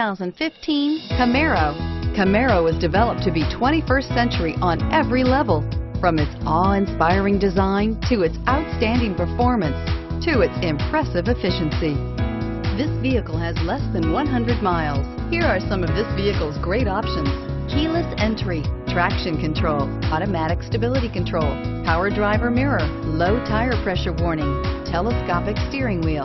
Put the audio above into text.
2015 Camaro. Camaro is developed to be 21st century on every level, from its awe-inspiring design to its outstanding performance to its impressive efficiency. This vehicle has less than 100 miles. Here are some of this vehicle's great options: keyless entry, traction control, automatic stability control, power driver mirror, low tire pressure warning, telescopic steering wheel.